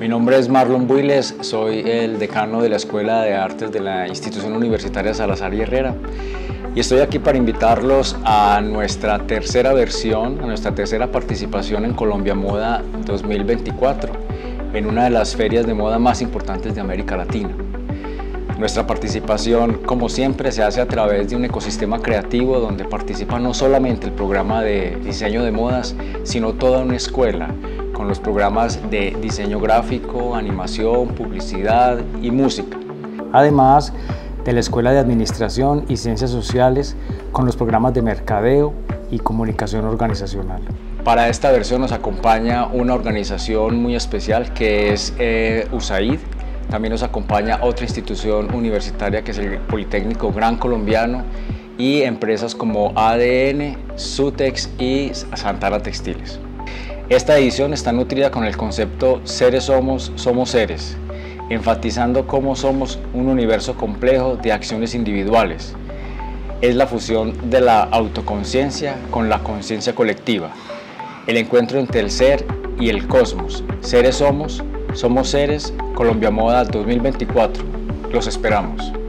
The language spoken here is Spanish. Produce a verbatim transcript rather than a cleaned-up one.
Mi nombre es Marlon Builes, soy el decano de la Escuela de Artes de la Institución Universitaria Salazar y Herrera y estoy aquí para invitarlos a nuestra tercera versión, a nuestra tercera participación en Colombia Moda dos mil veinticuatro, en una de las ferias de moda más importantes de América Latina. Nuestra participación, como siempre, se hace a través de un ecosistema creativo donde participa no solamente el programa de diseño de modas, sino toda una escuela, con los programas de diseño gráfico, animación, publicidad y música. Además de la Escuela de Administración y Ciencias Sociales, con los programas de mercadeo y comunicación organizacional. Para esta versión nos acompaña una organización muy especial que es eh, USAID. También nos acompaña otra institución universitaria que es el Politécnico Gran Colombiano y empresas como A D N, Sutex y Santana Textiles. Esta edición está nutrida con el concepto Seres somos, somos seres, enfatizando cómo somos un universo complejo de acciones individuales. Es la fusión de la autoconciencia con la conciencia colectiva, el encuentro entre el ser y el cosmos. Seres somos, somos seres, Colombia Moda dos mil veinticuatro. Los esperamos.